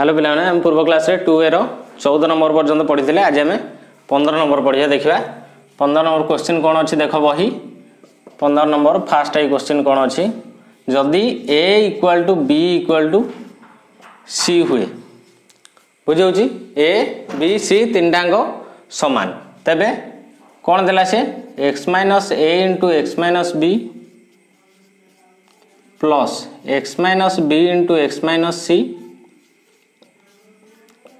Hello पिला माने हम पूर्व क्लास रे 2a रो 14 नंबर पर्यंत पढिथिले आज हम 15 नंबर पढिया देखिबा 15 नंबर क्वेश्चन कोन अछि देखो बही 15 नंबर फर्स्ट आई क्वेश्चन कोन अछि जदी a = b = c होए बुझौ छी a b c तीनडांगो समान तबे कोन देला से x - a * x - b + x - b * x - c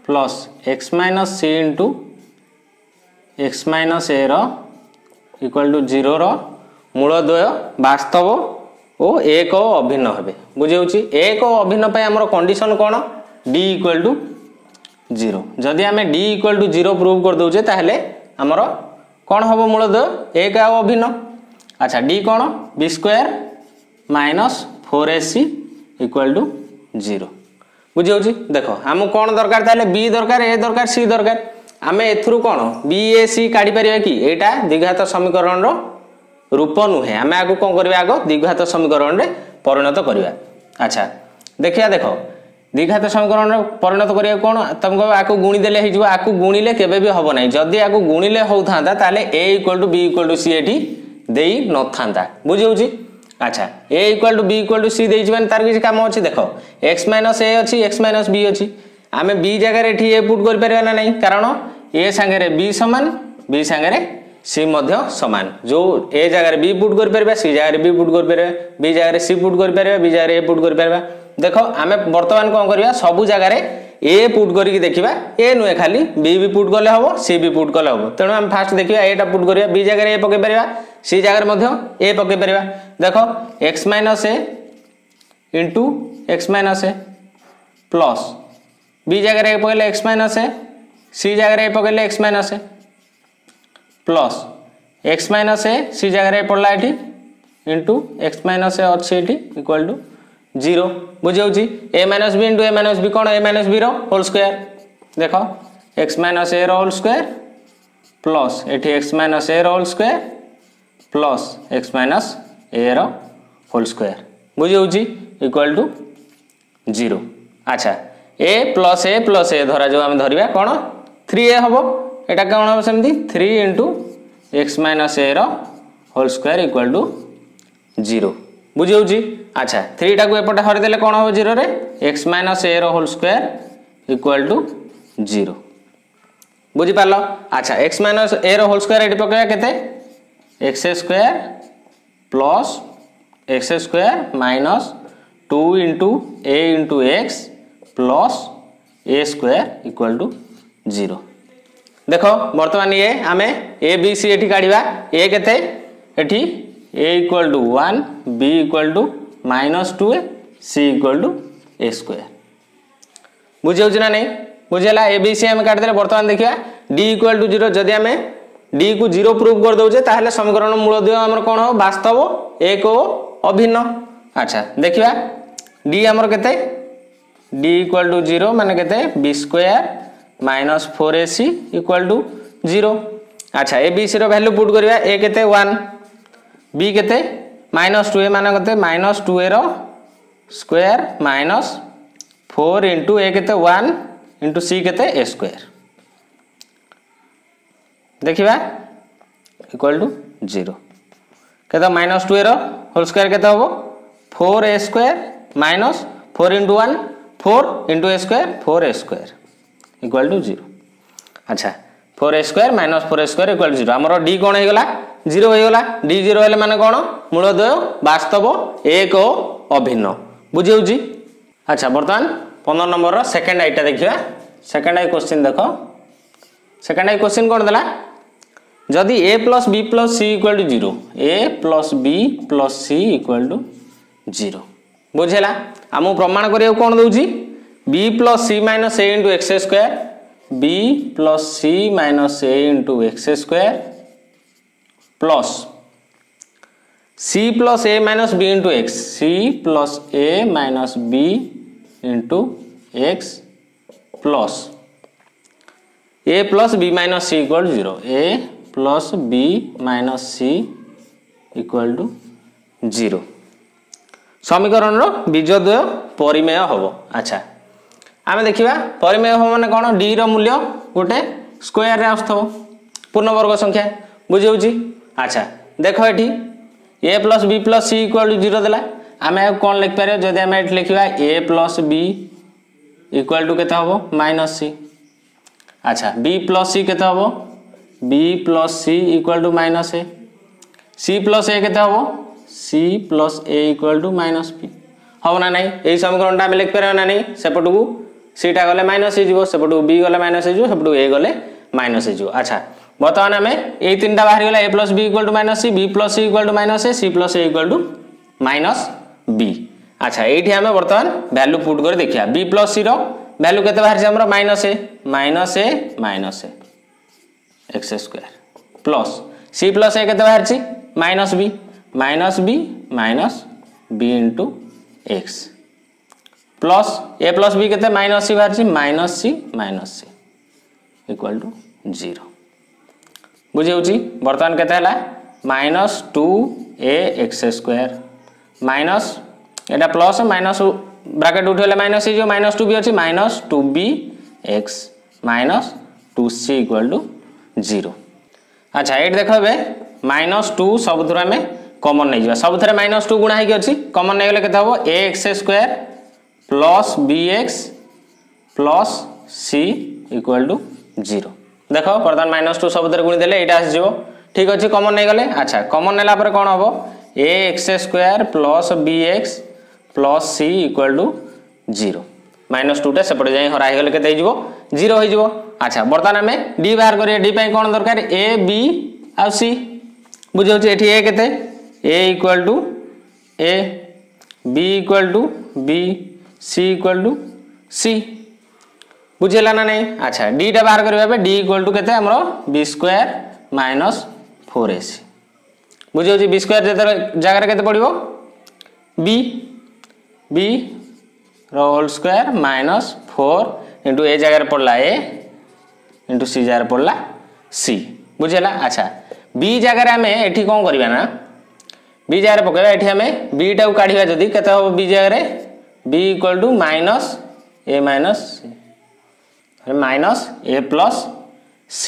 plus x minus c into x minus a रो इक्वल टू जीरो रो मूलद्वय वास्तव ओ a को अभिन्न हेबे बुझे होची a को अभिन्न पय हमर कंडीशन कोन d इक्वल टू 0 जदी हमें d इक्वल टू 0 प्रूव कर दोजे ताहले हमर कोन होबो मूलद्वय a का अभिन्न अच्छा d कोन b square minus 4ac equal to 0 बुझे होची देखो हम कोन दरकार ताले b दरकार a दरकार c दरकार हमें एथुरु कोन b a c काडी परिया कि एटा द्विघात समीकरण रो रूप नुहे हमें आगु कोन करबा आगो द्विघात समीकरण रे परिणत करबा अच्छा देखिया देखो द्विघात समीकरण रे परिणत करिया कोन तुमको आकु गुणी देले हे जवा आकु गुणीले केबे भी होबो नाही जदी आकु गुणीले होथांदा ताले a = b = c एठी देई नथांदा बुझे होची अच्छा a = b = c देइ जवन तार किछ काम अछि देखो x - a अछि x - b अछि आमे b जगह रे एठी a पुट कर परबा ना नहीं कारण a संगे रे b संगे रे c मध्य समान जो a जगह रे b पुट कर परबा c जगह रे b पुट कर परबा b जगह रे c पुट कर परबा b जगह रे a पुट कर परबा देखो आमे वर्तमान कोन करबा सब जगह रे a पुट करी देखिबा a नुए खाली b भी पुट करले होबो c भी पुट करले होबो तनो हम फास्ट देखिबा a टा पुट करबा b जगह रे a पके परबा सी जगह मध्य a पके परबा देखो x - a * x - a plus b जगह रे पकेले x - a c जगह रे पकेले x - a plus x - a c जगह रे पडला एठी * x - a अछि एठी इक्वल टू 0 बुझियौ छी a - b * a - b कोन a - b रो होल स्क्वायर देखो x - a रो होल स्क्वायर प्लस एठी x - a रो whole square plus x - a रो होल स्क्वायर बुझे होची इक्वल टू 0 अच्छा a प्लस a धरा जो हम धरिबा कोन 3a होबो एटा कोन होबो सेमथि 3 * x - a रो होल स्क्वायर इक्वल टू 0 बुझे होची अच्छा 3 टाकू एपटा हरि देले कोन होबो 0 रे x - a रो होल स्क्वायर इक्वल टू 0 बुझि पालो अच्छा x - a रो होल स्क्वायर एडी पकया केते x square plus x square minus 2 * a * x plus a square equal to 0 देखो वर्तमान ये हमें a b c एठी काढीबा a केते एठी a = 1 b = -2a c = a square बुझियौ जना नै बुझेला a b c हम काट देले वर्तमान देखिया d = 0 जदी हमें d को 0 प्रूव कर दोजे ताहले समीकरण मूलद्वय हमर कोन हो वास्तव a को अभिन्न अच्छा देखिबा d हमर केते d = 0 माने केते b स्क्वायर - 4ac = 0 अच्छा a b c रो वैल्यू पुट करबा a केते 1 b केते -2a माने केते -2a रो स्क्वायर - 4 * a केते 1 * c केते a स्क्वायर देखिबा इक्वल टू 0 केता -2 रो होल स्क्वायर केता होबो 4a square - 4 * 1 4 * a square 4a square equal to 0 अच्छा 4a square - 4a square equal to 0 हमरो d कोन होइगला 0 होइगला d 0 हेले माने कोन मूलद्वय वास्तव a को अभिन्न बुझियौ जी अच्छा वर्तमान 15 नंबर रो सेकंड आइटा देखिबा सेकंड आइ क्वेश्चन देखो सेकंड आइ क्वेश्चन कोन देला जदी a + b + c = 0 a + b + c = 0 बुझेला हमहु प्रमाण करियो कोन दोउची b + c - a * x square b + c - a * x square plus c + a - b * x c + a - b * x plus a plus b minus c equal to 0 a plus b minus c equal to 0 समीकरण रो बीजद्वय परिमेय होबो अच्छा आमे देखिबा परिमेय माने कोन d रो मूल्य गोटे स्क्वायर रे आस्थो पूर्ण वर्ग संख्या बुझियौ जी। अच्छा देखो एठी a + b + c = 0 देला आमे कोन लिख पारे जदि आमे एठी लिखिबा a + b = केते होबो -c। अच्छा b + c केते होबो b + c = -a। c + a केते होबो c + a = -b। हो ना नहीं यही समीकरण आमे लिख पारे ना नहीं सेपटू c टा गले माइनस हे जीवो सेपटू b गले माइनस हे जीवो सेपटू a गले माइनस हे जीवो। अच्छा बतवन आमे ए तीनटा बाहर गेला a + b = -c b + c = -a c + a = -b। अच्छा एठी आमे बर्तमान वैल्यू पुट कर देखिया b + c रो वैल्यू केते बाहर छै हमर -a x2 plus c + a केते बाहर छै -b x plus a plus b केते -c बाहर छी -c = 0 बुझियौ छी। वर्तमान केते हला -2ax2 माइनस एटा प्लस माइनस ब्रैकेट उठले माइनस हे जो -2 भी अछि -2b x -2c = 0। अच्छा एट देखबे -2 सब दुरा में कॉमन नै जवा सब थरे -2 गुणा हे के अछि कॉमन नै गेले केता हो ax2 + bx + c = 0। देखो प्रधान -2 सब थरे गुणी देले एटा आसी जइबो ठीक अछि कॉमन नै गेले। अच्छा कॉमन नेला पर कोन होबो ax2 + bx + c = 0 -2 टा सेपट जाय हराइ गेले केते हे जइबो 0 हे जइबो। अच्छा वर्तमान में d बाहर करियै d पई कोन दरकार a b आ c बुझौ छी एठी a केते a = a b = b c = c बुझेला ना नहीं। अच्छा d टा बाहर करबा पे d = केते हमरो b2 - 4ac बुझियो जी b2 जेतर जगह रे केते पड़िबो b b whole square - 4 * a जगह रे पड़ला a * c जगह रे पड़ला c बुझेला। अच्छा b जगह रे हमें एठी कोन करबा ना b जगह पकैबा एठी हमें b टा को काढीबा जदी केता हो b जगह रे b = -a -c अरे -a + c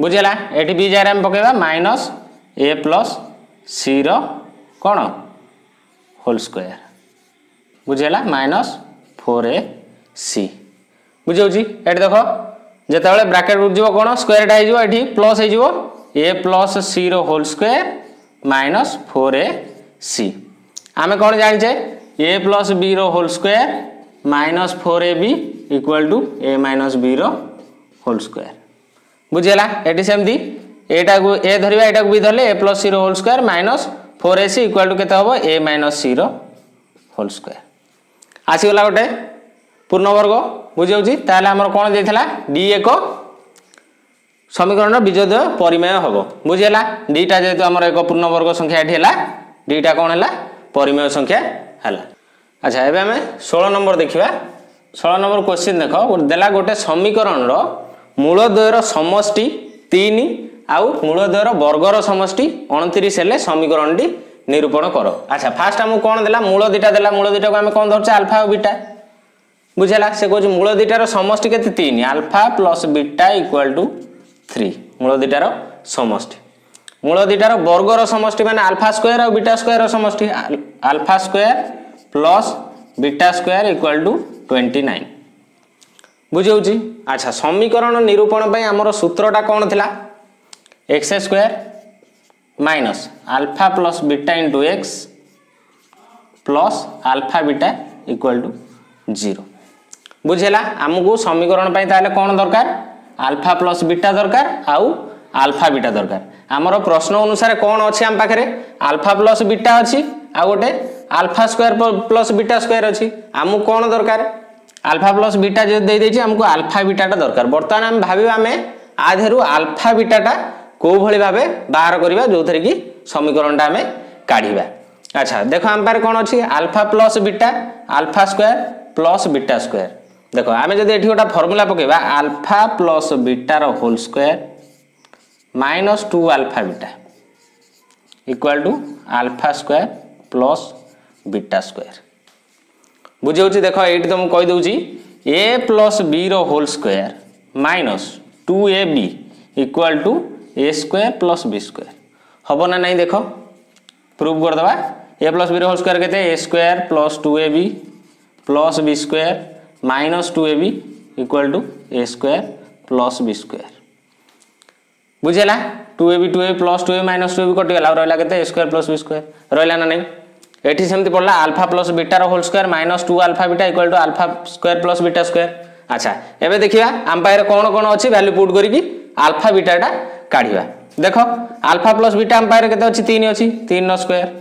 बुझेला एठी b जगह रे हम पकैबा -a + c रो कोन होल स्क्वायर बुझेला -4ac बुझौ जी। एठी देखो जते बेले ब्रैकेट उठ जीवो कोन स्क्वायर टा हे जीवो एठी प्लस हे जीवो a + c रो होल स्क्वायर -4ac आमे कोन जानि छे a + b रो whole square -4ab = a - b रो होल स्क्वायर बुझेला। एटी सेमदी एटा को a धरिबा एटा को b धरले a + c रो होल स्क्वायर -4ac = केते होबो a - c रो होल स्क्वायर आसी होला गोटे पूर्ण वर्ग बुझियौ छी। ताले हमर कोन देथिला d एको समीकरण बीजद्वय परिमेय होबो बुझेला d टा जेतु हमर एक पूर्ण वर्ग संख्या एठी हला d टा कोन हला परिमेय संख्या हला। अच्छा एबे हमें 16 नंबर देखिबा 16 नंबर क्वेश्चन देखो देला गोटे समीकरण रो मूलद्वय रो समष्टि 3 आउ मूलद्वय रो वर्ग रो समष्टि 29 हेले समीकरण डी निरूपण करो। अच्छा फर्स्ट हम कोन देला मूल दिटा देला मूल दिटा को हम कोन धरछ अल्फा और बीटा बुझेला से कोज मूल दिटा रो समष्टि केते 3 अल्फा + बीटा = 3 मूल दिटारो समष्टि मूल दिटारो वर्गरो समष्टि माने अल्फा स्क्वायर और बीटा स्क्वायर रो समष्टि अल्फा स्क्वायर + बीटा स्क्वायर = 29 बुझौ जी। अच्छा समीकरण निरूपण पय हमरो सूत्रटा कोन थिला x2 - alpha + beta * x + alpha beta = 0 बुझेला। हमहु समीकरण पय ताले कोन दरकार अल्फा + बीटा दरकार आउ अल्फा बीटा दरकार हमरो प्रश्न अनुसार कोन अछि हम पाखरे अल्फा + बीटा अछि आ गोटे अल्फा स्क्वायर + बीटा स्क्वायर अछि हमु कोन दरकार अल्फा + बीटा जे दे दैछि हमको अल्फा बीटा टा दरकार। वर्तमान हम भाबिबा हमें आधेरु अल्फा बीटा टा को भली भाबे बाहर करबा जोथरे की समीकरण टा हमें काढीबा। अच्छा देखो हम पार कोन अछि alpha + beta alpha square + beta square देखो आमे जदि एठी ओटा फार्मूला पकेबा अल्फा + बीटा रो whole square - 2 alpha beta = alpha square + beta square बुझियौ छी। देखो एठी त हम कहि दउ छी a plus b रो whole square minus 2ab equal to a square plus b square हबो ना नहीं देखो प्रूव कर दबा a plus b रो होल स्क्वायर कहते a square plus 2ab plus b square minus 2ab equal to a square plus b square बुझेला 2ab plus 2ab minus 2ab cut गेला रहला कहते a square plus b square रहला ना नहीं एठी सेमति पडला अल्फा प्लस बीटा रो whole square minus 2 alpha beta equal to alpha square plus beta square अच्छा एबे देखिया हम पायर कोन कोन अछि वैल्यू पुट करी कि अल्फा बीटा डा काढिबा देखो अल्फा प्लस बीटा हम पायर केते अछि 3 नो square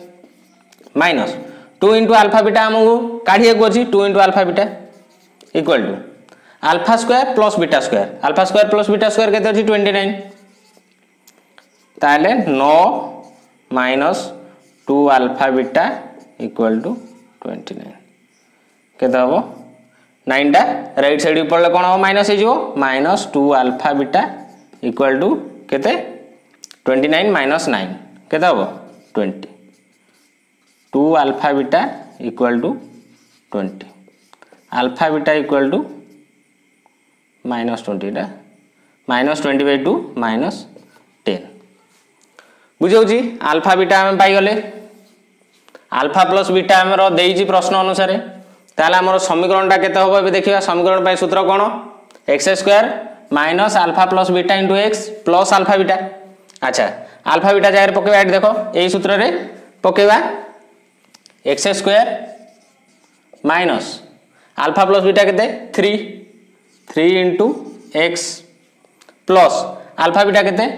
minus 2 into alpha beta हम काढिए को अछि 2 into alpha beta equal to alpha square plus beta square केते अछि 29 ताले 9 minus 2 alpha beta equal to 29 केदा हो 9 टा राइट साइड ऊपर ले कोन हो माइनस हे जो minus 2 alpha beta equal to केते 29 माइनस 9 केदा हो 20 2 alpha beta equal to 20 alpha beta equal to minus 20 टा माइनस 20 बाय 2 माइनस 10 बुझौ जी अल्फा बीटा हम पाई गले अल्फा प्लस बीटा हमरो देइजी प्रश्न अनुसार ताला हमरो समीकरण टा केते होबो ए देखिबा समीकरण पाई सूत्र कोन x² minus alpha plus beta into x plus alpha beta अच्छा अल्फा बीटा जाय पकेबा एट देखो एई सूत्र रे पकेबा x² minus alpha plus beta केते 3 3 into x plus alpha beta केते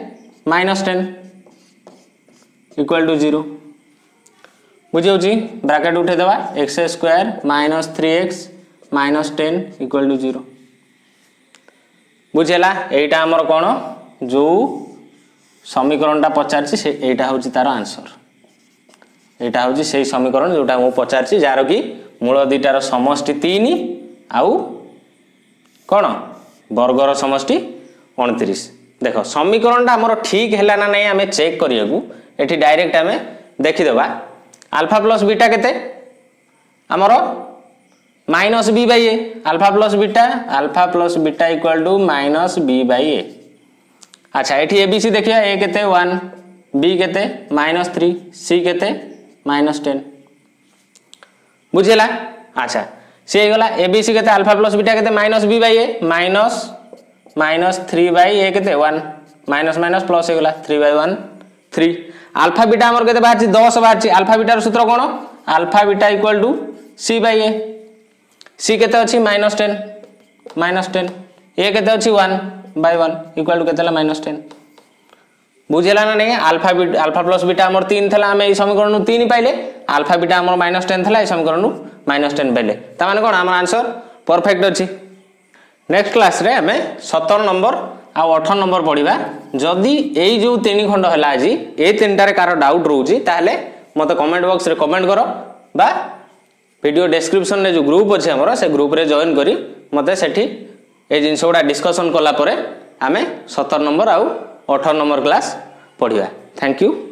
-10 इक्वल टू 0 बुझियो जी ब्रैकेट उठे देबा x² - 3x - 10 = 0 बुझेला एटा हमर कोन जो समीकरणटा पचारछि से एटा होछि तार आंसर एटा होछि सेही समीकरण जोटा मु पचारछि जार कि मूल दिटार समष्टि 3 आउ कोन वर्गर समष्टि 29 देखो समीकरणटा हमर ठीक हैला ना नै हमें चेक करियगु एठी डायरेक्ट हमें देखि देबा अल्फा प्लस बीटा केते हमरो minus b by a alpha plus beta equal to minus b by a अच्छा एठी a b c देखिया a केते 1 b केते -3 c केते -10 बुझेला अच्छा से होला a b c केते अल्फा प्लस बीटा केते -b by a -3 by a केते 1 माइनस प्लस होला 3 बाय 1 3 अल्फा बीटा हमर केते बाहर छी 10 बाहर छी अल्फा बीटा रो सूत्र कोन alpha beta equal to c by a c केते अछि -10 a केते अछि 1 बाय 1 इक्वल टू केतेला -10 बुझेला ना नै alpha beta alpha plus beta हमर 3 थला हम ए समीकरण नु 3 पाइले अल्फा बीटा हमर -10 थला ए समीकरण नु -10 पाइले त माने कोन हमर आंसर परफेक्ट अछि नेक्स्ट क्लास रे हमें 17 नंबर आ 8 नंबर पढिबा जदी एई जो तीन खंड हला आजी ए तीनटा रे कार डाउट रहूजी ताले मते कमेंट बॉक्स रे कमेंट करो बा वीडियो डिस्क्रिप्शन रे जो ग्रुप अछि हमरो से ग्रुप रे जॉइन करी मते सेठी ए जिनसोडा डिस्कशन कोला परे हमें 17 नंबर आ 8 नंबर क्लास पढिबा थैंक यू।